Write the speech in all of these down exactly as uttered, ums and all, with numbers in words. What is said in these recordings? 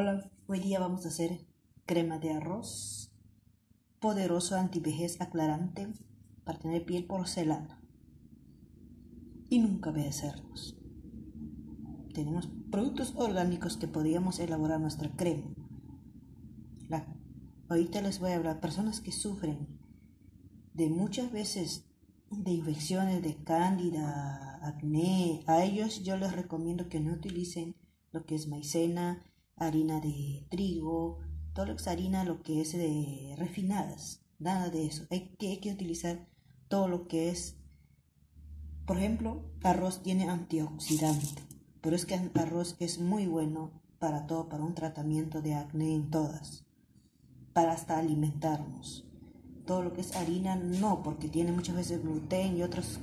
Hola, hoy día vamos a hacer crema de arroz, poderoso antivejez aclarante para tener piel porcelana y nunca envejecernos. Tenemos productos orgánicos que podríamos elaborar nuestra crema. La, ahorita les voy a hablar, personas que sufren de muchas veces de infecciones de cándida, acné, a ellos yo les recomiendo que no utilicen lo que es maicena, harina de trigo, todo lo que es harina, lo que es de refinadas, nada de eso. Hay que, hay que utilizar todo lo que es, por ejemplo, arroz tiene antioxidante, pero es que el arroz es muy bueno para todo, para un tratamiento de acné en todas, para hasta alimentarnos. Todo lo que es harina no, porque tiene muchas veces gluten y otros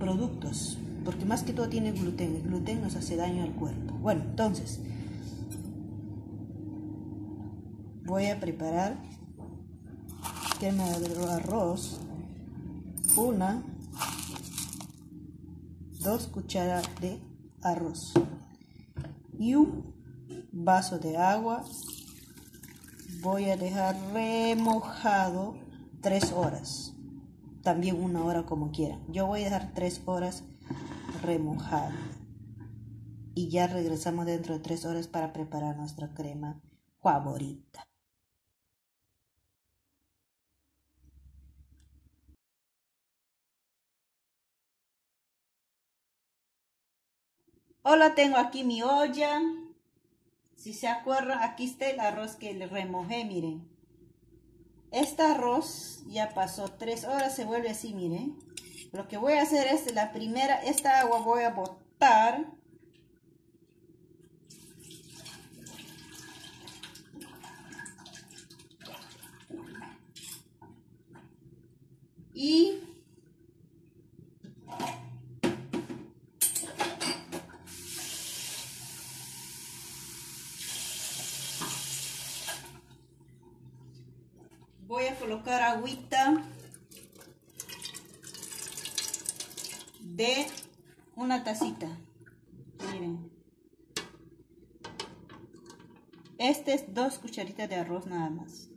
productos, porque más que todo tiene gluten, el gluten nos hace daño al cuerpo. Bueno, entonces voy a preparar crema de arroz, una, dos cucharadas de arroz y un vaso de agua. Voy a dejar remojado tres horas, también una hora como quieran. Yo voy a dejar tres horas remojado y ya regresamos dentro de tres horas para preparar nuestra crema favorita. Hola, tengo aquí mi olla. Si se acuerdan, aquí está el arroz que le remojé, miren. Este arroz ya pasó tres horas, se vuelve así, miren. Lo que voy a hacer es, la primera, esta agua voy a botar. Y voy a colocar agüita de una tacita. Miren, este es dos cucharitas de arroz nada más.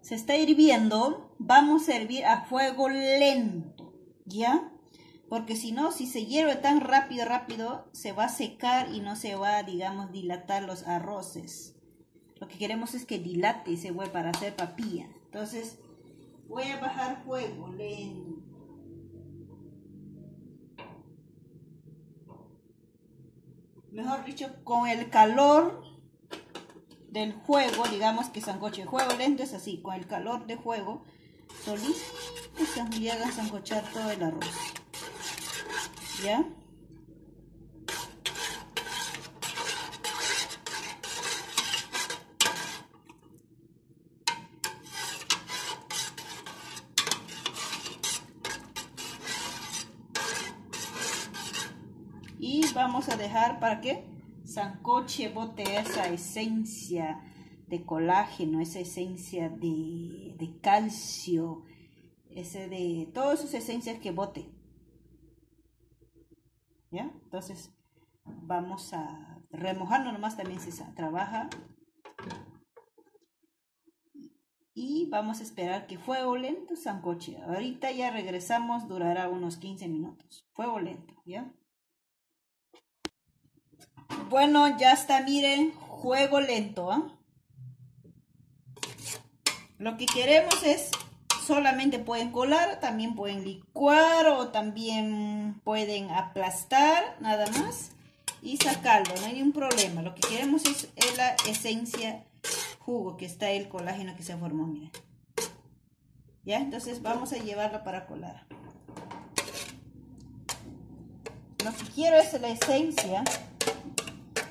Se está hirviendo, vamos a hervir a fuego lento, ¿ya? Porque si no, si se hierve tan rápido, rápido, se va a secar y no se va, digamos, dilatar los arroces. Lo que queremos es que dilate y se vuelva para hacer papilla. Entonces, voy a bajar fuego lento. Mejor dicho, con el calor del juego, digamos que sancoche, el juego lento es así, con el calor de juego solito se llega a sancochar todo el arroz, ¿ya? Y vamos a dejar para que sancoche bote esa esencia de colágeno, esa esencia de, de calcio, ese de todas sus esencias que bote, ¿ya? Entonces vamos a remojarlo nomás, también se trabaja y vamos a esperar que fuego lento sancoche. Ahorita ya regresamos, durará unos quince minutos, fuego lento, ¿ya? Bueno, ya está, miren, fuego lento, ¿eh? Lo que queremos es, solamente pueden colar, también pueden licuar o también pueden aplastar, nada más, y sacarlo, no hay ningún problema. Lo que queremos es la esencia jugo, que está el colágeno que se formó, miren. Ya, entonces vamos a llevarlo para colar. Lo que quiero es la esencia.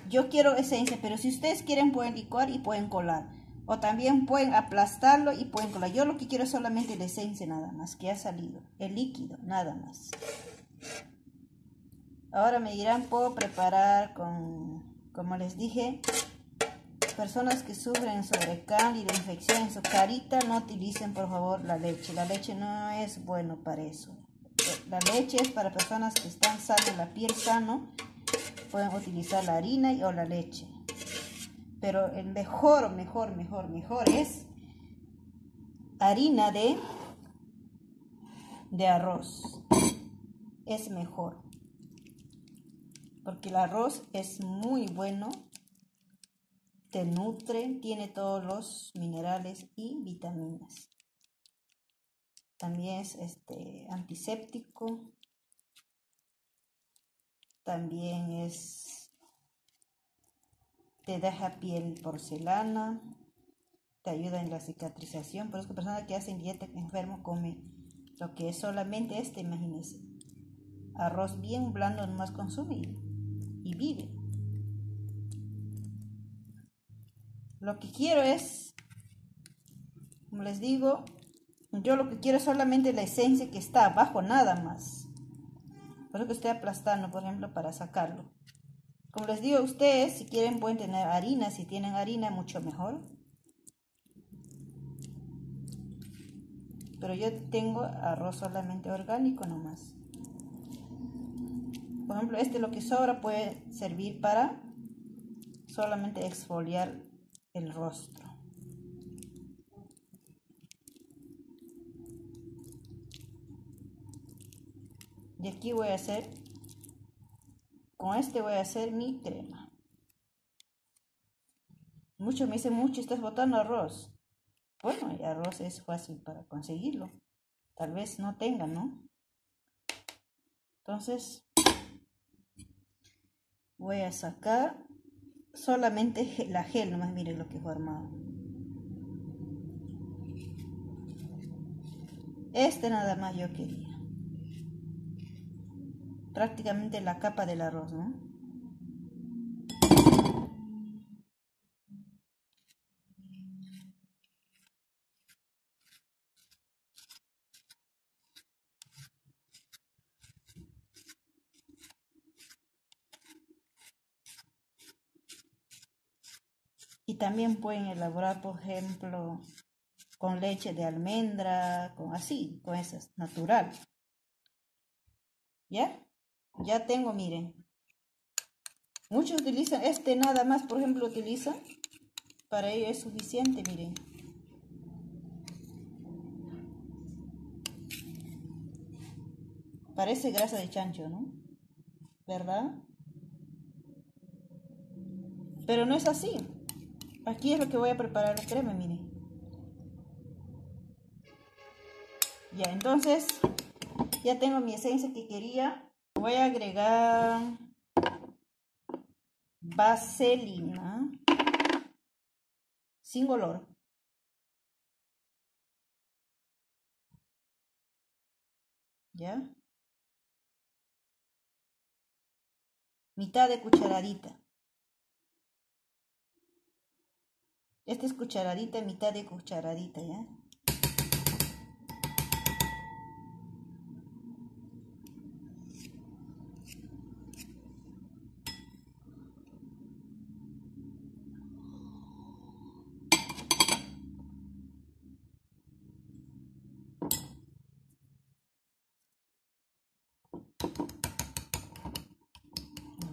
Yo quiero esencia, pero si ustedes quieren pueden licuar y pueden colar. O también pueden aplastarlo y pueden colar. Yo lo que quiero es solamente la esencia nada más, que ha salido. El líquido, nada más. Ahora me dirán, puedo preparar con, como les dije, personas que sufren sobrecándida, infección en su carita, no utilicen por favor la leche. La leche no es bueno para eso. La leche es para personas que están sanas, la piel sano, pueden utilizar la harina y, o la leche. Pero el mejor, mejor, mejor, mejor es harina de, de arroz. Es mejor. Porque el arroz es muy bueno, te nutre, tiene todos los minerales y vitaminas. También es este, antiséptico, también es, te deja piel porcelana, te ayuda en la cicatrización. Por eso que personas que hacen dieta enfermo comen lo que es solamente este, imagínense, arroz bien blando nomás consume y vive. Lo que quiero es, como les digo, yo lo que quiero es solamente la esencia que está abajo, nada más. Por eso que estoy aplastando, por ejemplo, para sacarlo. Como les digo a ustedes, si quieren pueden tener harina. Si tienen harina, mucho mejor. Pero yo tengo arroz solamente orgánico nomás. Por ejemplo, este lo que sobra puede servir para solamente exfoliar el rostro. Y aquí voy a hacer, con este voy a hacer mi crema. Muchos me dicen, mucho, estás botando arroz. Bueno, el arroz es fácil para conseguirlo. Tal vez no tengan, ¿no? Entonces, voy a sacar solamente la gel, nomás miren lo que he formado. Este nada más yo quería. Prácticamente la capa del arroz, ¿no? Y también pueden elaborar, por ejemplo, con leche de almendra, con así, con esas, natural. ¿Ya? Ya tengo, miren. Muchos utilizan este nada más, por ejemplo, utilizan. Para ello es suficiente, miren. Parece grasa de chancho, ¿no? ¿Verdad? Pero no es así. Aquí es lo que voy a preparar la crema, miren. Ya, entonces, ya tengo mi esencia que quería. Voy a agregar vaselina sin olor. ¿Ya? Mitad de cucharadita. Esta es cucharadita, mitad de cucharadita, ¿ya?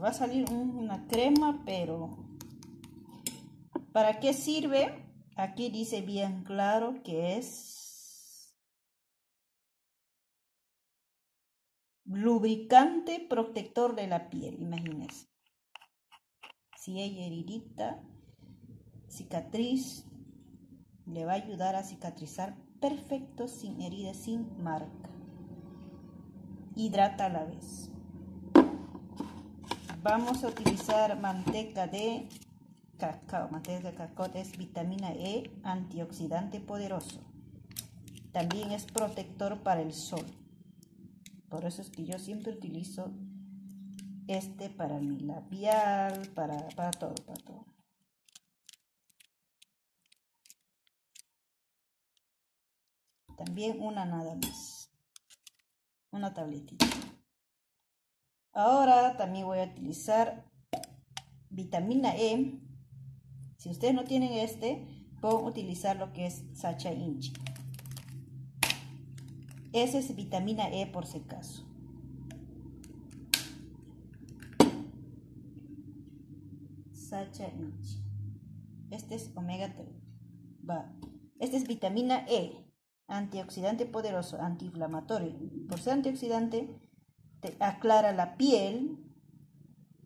Va a salir una crema, pero ¿para qué sirve? Aquí dice bien claro que es lubricante protector de la piel. Imagínense, si hay heridita, cicatriz, le va a ayudar a cicatrizar perfecto, sin heridas, sin marca. Hidrata a la vez. Vamos a utilizar manteca de cacao. Manteca de cacao es vitamina E, antioxidante poderoso. También es protector para el sol. Por eso es que yo siempre utilizo este para mi labial, para, para todo, para todo. También una nada más. Una tabletita. Ahora también voy a utilizar vitamina E. Si ustedes no tienen este, pueden utilizar lo que es Sacha Inchi. Esa es vitamina E por si acaso. such as milk. Este es omega tres. Va. Este es vitamina E, antioxidante poderoso, antiinflamatorio. Por ser antioxidante, te aclara la piel,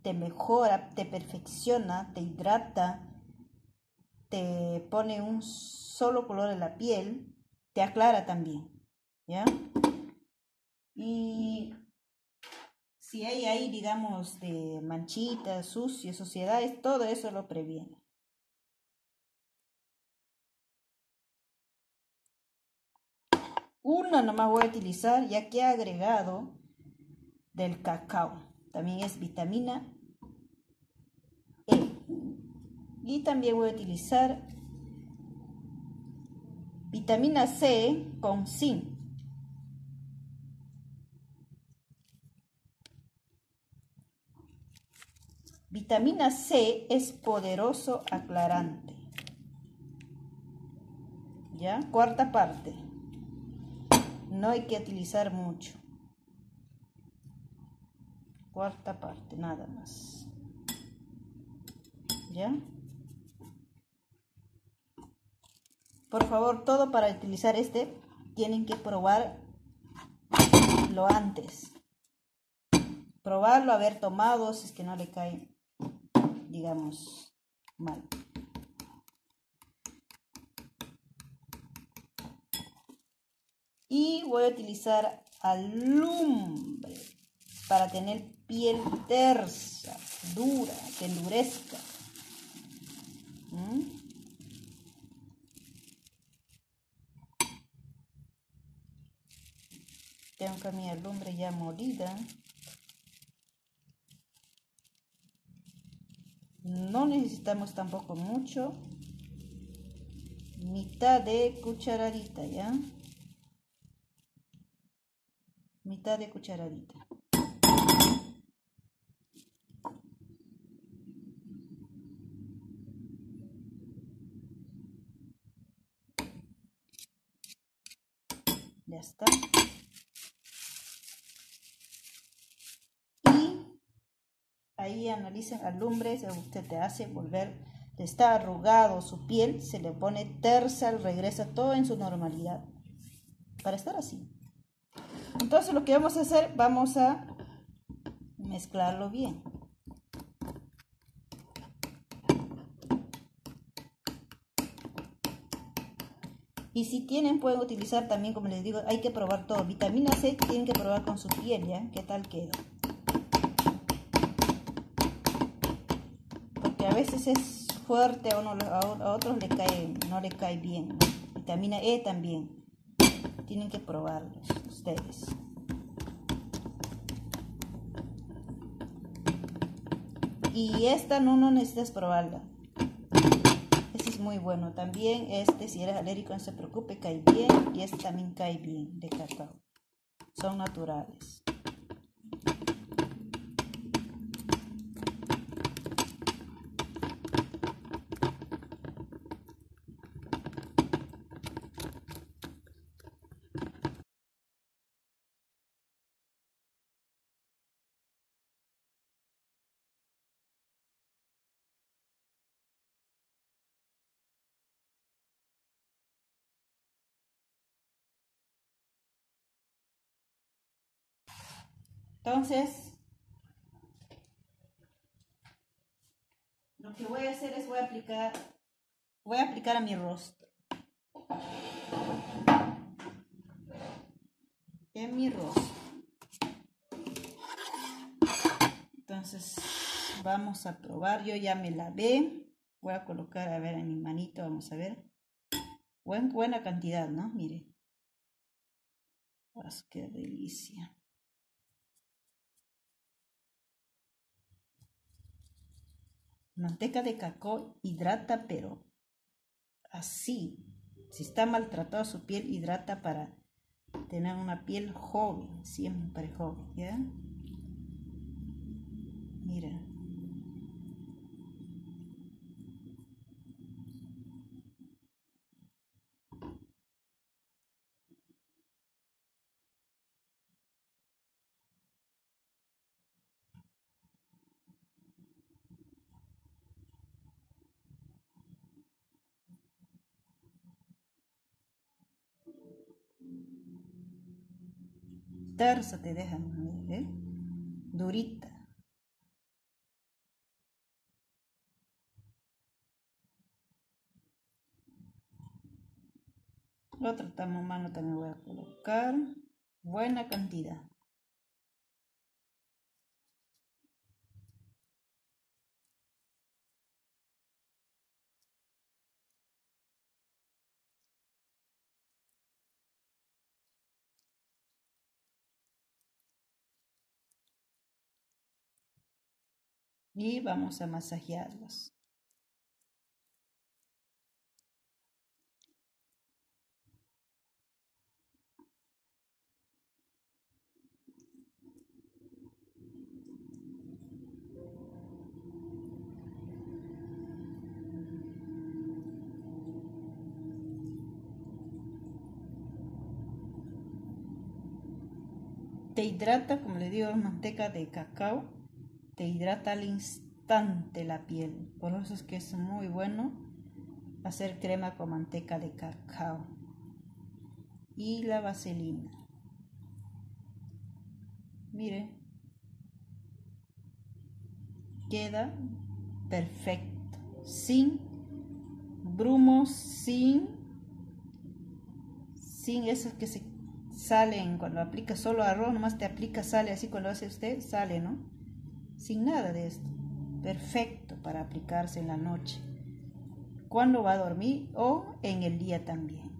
te mejora, te perfecciona, te hidrata, te pone un solo color en la piel, te aclara también, ¿ya? Y si hay ahí, digamos, de manchitas, sucio, suciedades, todo eso lo previene. Una nomás voy a utilizar, ya que he agregado del cacao. También es vitamina E. Y también voy a utilizar vitamina C con zinc. Vitamina C es poderoso aclarante. ¿Ya? Cuarta parte. No hay que utilizar mucho. Cuarta parte, nada más. ¿Ya? Por favor, todo para utilizar este, tienen que probarlo antes. Probarlo, haber tomado, si es que no le cae, digamos, mal. Y voy a utilizar alumbre para tener piel tersa, dura, que endurezca. ¿Mm? Tengo acá mi alumbre ya molida. No necesitamos tampoco mucho. Mitad de cucharadita, ¿ya? Mitad de cucharadita. Ya está. Y ahí analicen alumbres, usted te hace volver, está arrugado su piel, se le pone tersa, regresa todo en su normalidad. Para estar así. Entonces lo que vamos a hacer, vamos a mezclarlo bien. Y si tienen, pueden utilizar también, como les digo, hay que probar todo. Vitamina C tienen que probar con su piel, ¿ya? ¿Qué tal queda? Porque a veces es fuerte, a, uno, a otros le cae, no le cae bien, ¿no? Vitamina E también. Tienen que probarlos ustedes. Y esta no, no necesitas probarla. Muy bueno también. Este, si eres alérgico, no se preocupe, cae bien. Y este también cae bien, de cacao, son naturales. Entonces, lo que voy a hacer es voy a aplicar, voy a aplicar a mi rostro. En mi rostro. Entonces, vamos a probar. Yo ya me lavé. Voy a colocar, a ver, en mi manito, vamos a ver. Buen, buena cantidad, ¿no? Mire. ¡Pues qué delicia! Manteca de cacao hidrata, pero así, si está maltratada su piel, hidrata para tener una piel joven, siempre joven, ¿ya? Mira. tersa te dejan, ¿eh? Durita. El otro tamo humano también voy a colocar. Buena cantidad. Y vamos a masajearlos. Te hidrata, como le digo, manteca de cacao. Te hidrata al instante la piel. Por eso es que es muy bueno hacer crema con manteca de cacao. Y la vaselina. Mire. Queda perfecto. Sin brumos, sin, sin esas que se salen cuando aplicas solo arroz, nomás te aplica, sale así cuando hace usted, sale, ¿no? Sin nada de esto. Perfecto para aplicarse en la noche, cuando va a dormir o en el día también.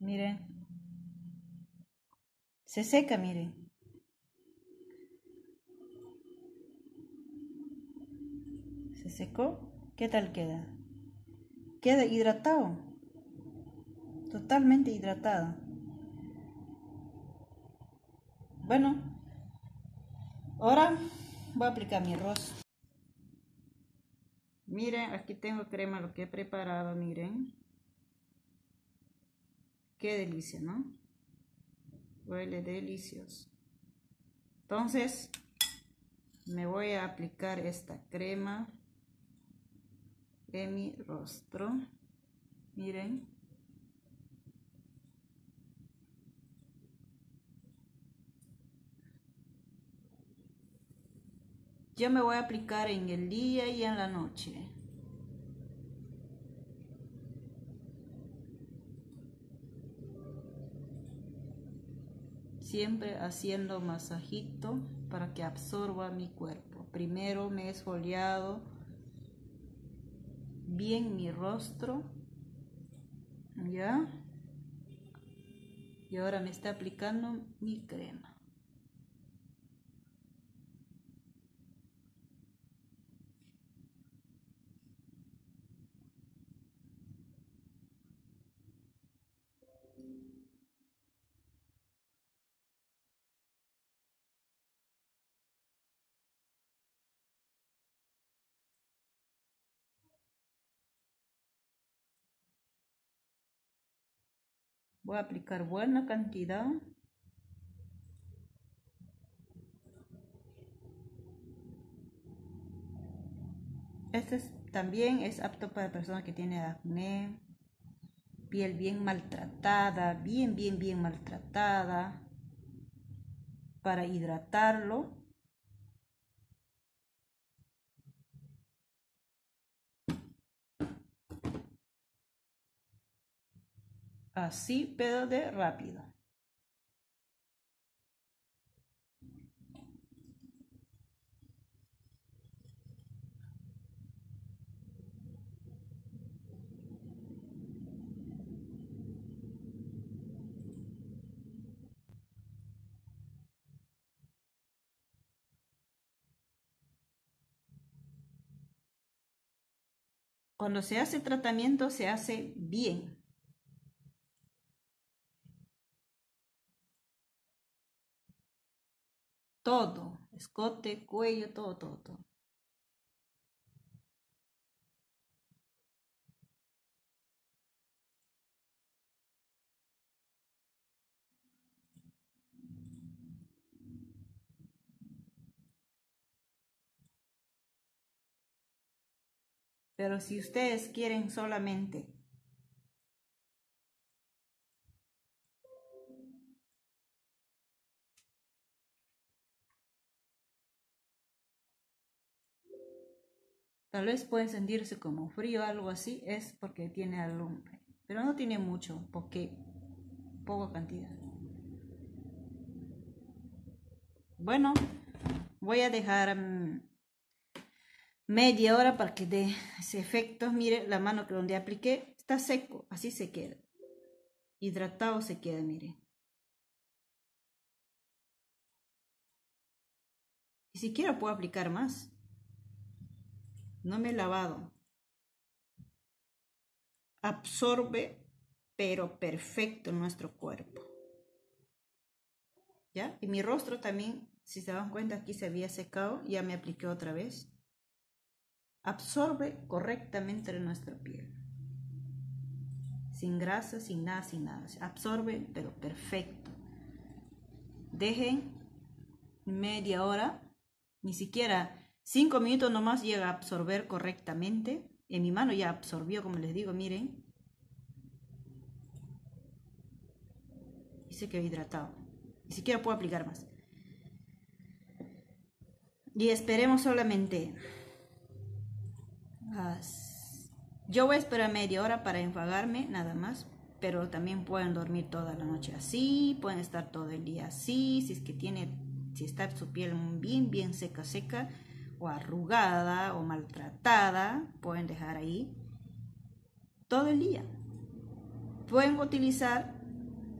Miren. Se seca, miren. Se secó. ¿Qué tal queda? Queda hidratado. Totalmente hidratado. Bueno. Ahora voy a aplicar mi rostro. Miren, aquí tengo crema, lo que he preparado, miren. Qué delicia, ¿no? Huele delicioso. Entonces me voy a aplicar esta crema en mi rostro. Miren, yo me voy a aplicar en el día y en la noche. Siempre haciendo masajito para que absorba mi cuerpo. Primero me he esfoliado bien mi rostro, ¿ya? Y ahora me está aplicando mi crema. Voy a aplicar buena cantidad. Este es, también es apto para personas que tienen acné, piel bien maltratada, bien, bien, bien maltratada, para hidratarlo. Así, pero de rápido. Cuando se hace tratamiento, se hace bien. Todo, escote, cuello, todo, todo, todo. Pero si ustedes quieren solamente tal vez pueden sentirse como frío, algo así, es porque tiene alumbre. Pero no tiene mucho, porque poca cantidad. Bueno, voy a dejar um, media hora para que dé ese efecto. Mire, la mano que donde apliqué está seco, así se queda. Hidratado se queda, mire. Y si quiero puedo aplicar más. No me he lavado. Absorbe, pero perfecto, nuestro cuerpo. ¿Ya? Y mi rostro también, si se dan cuenta, aquí se había secado. Ya me apliqué otra vez. Absorbe correctamente nuestra piel. Sin grasa, sin nada, sin nada. Absorbe, pero perfecto. Dejen media hora. Ni siquiera... Cinco minutos nomás llega a absorber correctamente. En mi mano ya absorbió, como les digo, miren. Y se quedó hidratado. Ni siquiera puedo aplicar más. Y esperemos solamente. Yo voy a esperar media hora para enjuagarme, nada más. Pero también pueden dormir toda la noche así. Pueden estar todo el día así. Si es que tiene, si está su piel bien, bien seca, seca. O arrugada o maltratada, pueden dejar ahí todo el día. Pueden utilizar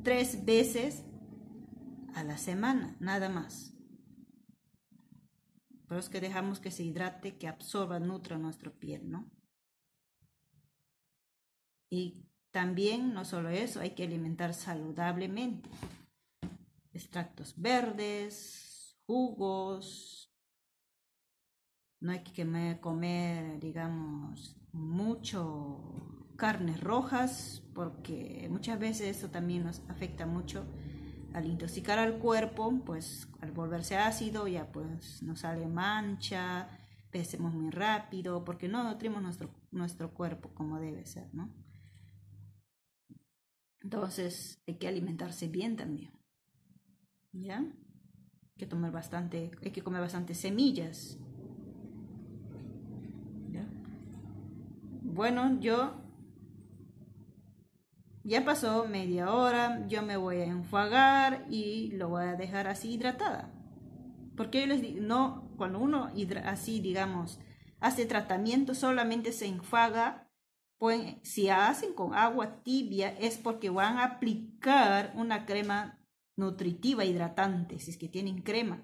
tres veces a la semana, nada más. Pero es que dejamos que se hidrate, que absorba, nutra nuestra piel, ¿no? Y también, no solo eso, hay que alimentar saludablemente. Extractos verdes, jugos. No hay que comer, digamos, mucho carnes rojas, porque muchas veces eso también nos afecta mucho. Al intoxicar al cuerpo, pues al volverse ácido, ya pues nos sale mancha, perecemos muy rápido, porque no nutrimos nuestro, nuestro cuerpo como debe ser, ¿no? Entonces hay que alimentarse bien también, ¿ya? Hay que tomar bastante, hay que comer bastantes semillas. Bueno, yo ya pasó media hora, yo me voy a enjuagar y lo voy a dejar así hidratada. Porque yo les digo, no, cuando uno hidra, así, digamos, hace tratamiento, solamente se enjuaga. Pues, si hacen con agua tibia es porque van a aplicar una crema nutritiva hidratante, si es que tienen crema.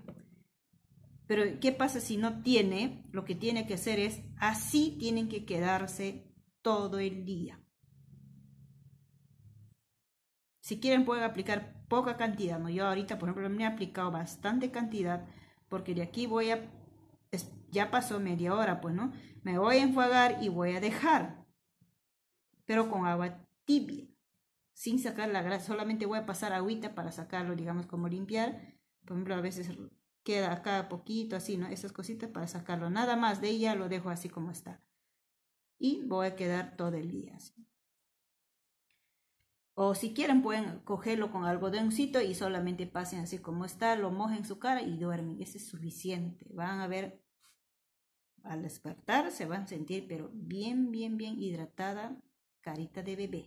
Pero, ¿qué pasa si no tiene? Lo que tiene que hacer es, así tienen que quedarse todo el día. Si quieren pueden aplicar poca cantidad, ¿no? Yo ahorita, por ejemplo, me he aplicado bastante cantidad, porque de aquí voy a... Es, ya pasó media hora, pues, ¿no? Me voy a enjuagar y voy a dejar. Pero con agua tibia, sin sacar la grasa. Solamente voy a pasar agüita para sacarlo, digamos, como limpiar. Por ejemplo, a veces... queda acá poquito, así, ¿no? Esas cositas para sacarlo. Nada más de ella lo dejo así como está. Y voy a quedar todo el día así. O si quieren pueden cogerlo con algodoncito y solamente pasen así como está, lo mojen su cara y duermen. Ese es suficiente. Van a ver, al despertar se van a sentir pero bien, bien, bien hidratada, carita de bebé.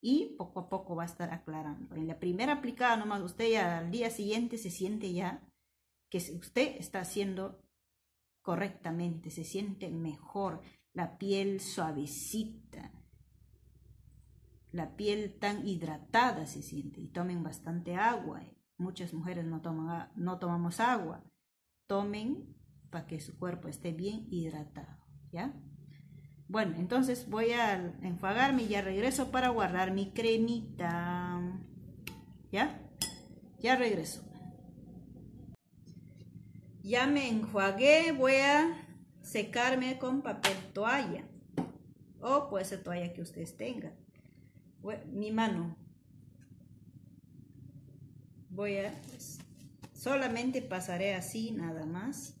Y poco a poco va a estar aclarando. En la primera aplicada nomás usted ya al día siguiente se siente ya que usted está haciendo correctamente, se siente mejor, la piel suavecita, la piel tan hidratada se siente. Y tomen bastante agua, muchas mujeres no toman, no tomamos agua, tomen para que su cuerpo esté bien hidratado, ¿ya? Bueno, entonces voy a enjuagarme y ya regreso para guardar mi cremita, ¿ya? Ya regreso. Ya me enjuagué, voy a secarme con papel toalla. O puede ser toalla que ustedes tengan. Mi mano. Voy a... Pues, solamente pasaré así, nada más.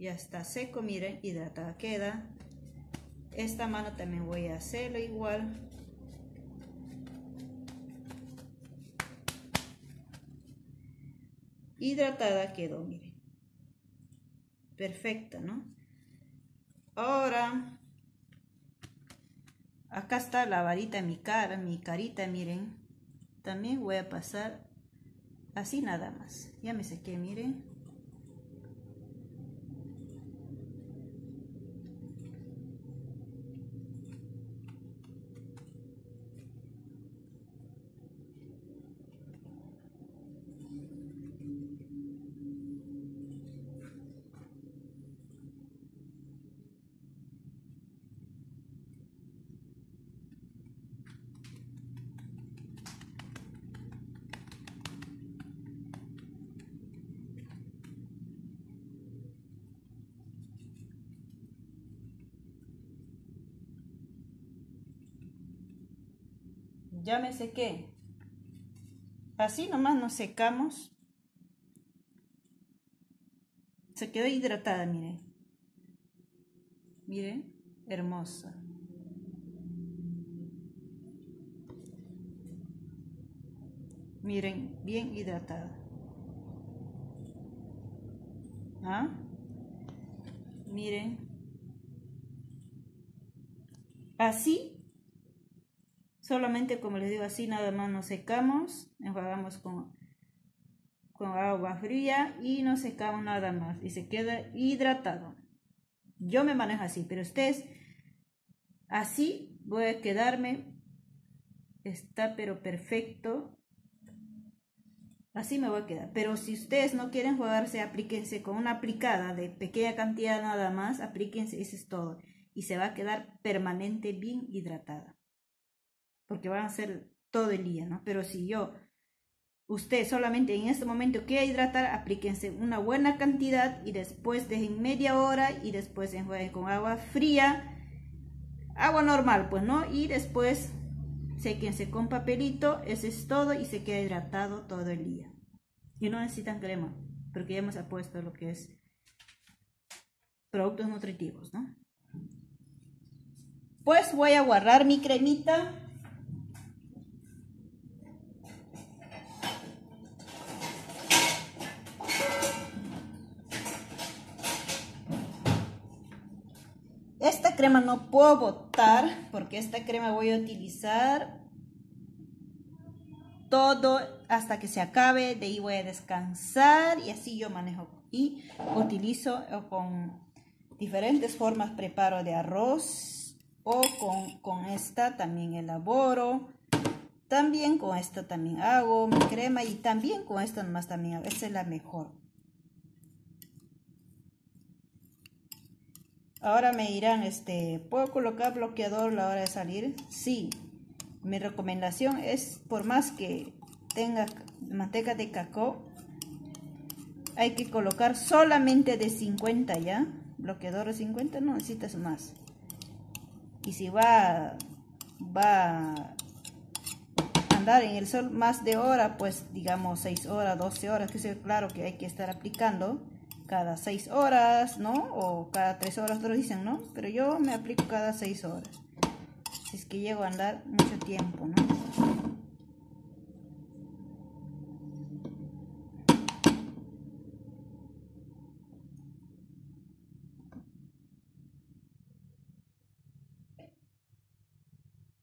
Ya está seco, miren, hidratada queda. Esta mano también voy a hacerlo igual. Hidratada quedó, miren. Perfecta, ¿no? Ahora, acá está la varita, mi cara, mi carita, miren. También voy a pasar así nada más. Ya me sequé, miren. Ya me sequé. Así nomás nos secamos. Se quedó hidratada, miren. Miren, hermosa. Miren, bien hidratada. ¿Ah? Miren. Así. Solamente, como les digo, así nada más nos secamos, enjuagamos con, con agua fría y nos secamos nada más y se queda hidratado. Yo me manejo así, pero ustedes así voy a quedarme. Está pero perfecto. Así me voy a quedar. Pero si ustedes no quieren enjuagarse, aplíquense con una aplicada de pequeña cantidad nada más. Aplíquense, eso es todo. Y se va a quedar permanente bien hidratada, porque van a hacer todo el día, ¿no? Pero si yo, usted solamente en este momento quiere hidratar, aplíquense una buena cantidad y después dejen media hora y después enjuaguen con agua fría, agua normal, pues, ¿no? Y después séquense con papelito, eso es todo y se queda hidratado todo el día. Y no necesitan crema, porque ya hemos puesto lo que es productos nutritivos, ¿no? Pues voy a guardar mi cremita. Esta crema no puedo botar porque esta crema voy a utilizar todo hasta que se acabe. De ahí voy a descansar y así yo manejo y utilizo con diferentes formas. Preparo de arroz o con, con esta también elaboro. También con esta también hago mi crema y también con esta nomás también hago. Esta es la mejor. Ahora me dirán, este, ¿puedo colocar bloqueador a la hora de salir? Sí. Mi recomendación es, por más que tenga manteca de cacao, hay que colocar solamente de cincuenta, ¿ya? Bloqueador de cincuenta, no necesitas más. Y si va, va a andar en el sol más de hora, pues digamos seis horas, doce horas, que sea, claro que hay que estar aplicando cada seis horas, ¿no? O cada tres horas, otros dicen, ¿no? Pero yo me aplico cada seis horas. Si es que llego a andar mucho tiempo, ¿no?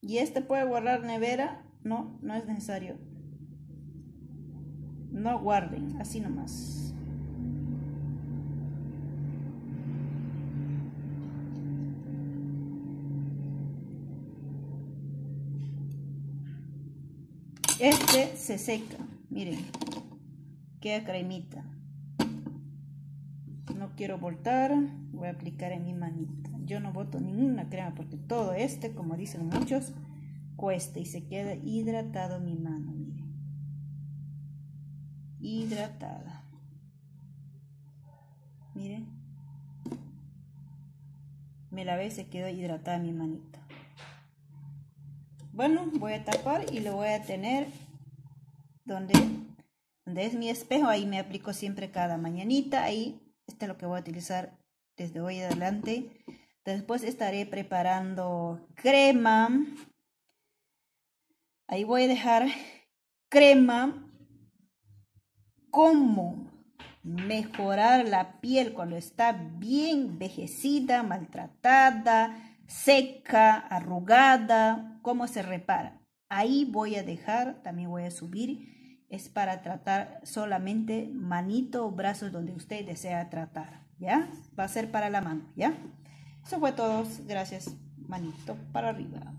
¿Y este puede guardar nevera? No, no es necesario. No guarden, así nomás. Este se seca, miren, queda cremita. No quiero botar, voy a aplicar en mi manita. Yo no boto ninguna crema porque todo este, como dicen muchos, cuesta y se queda hidratado mi mano, miren. Hidratada. Miren. Me lavé, se quedó hidratada mi manita. Bueno, voy a tapar y lo voy a tener donde, donde es mi espejo. Ahí me aplico siempre cada mañanita. Ahí, este es lo que voy a utilizar desde hoy adelante. Después estaré preparando crema. Ahí voy a dejar crema. Cómo mejorar la piel cuando está bien envejecida, maltratada, seca, arrugada. Cómo se repara. Ahí voy a dejar, también voy a subir. Es para tratar solamente manito o brazos donde usted desea tratar. ¿Ya? Va a ser para la mano. ¿Ya? Eso fue todo. Gracias. Manito para arriba.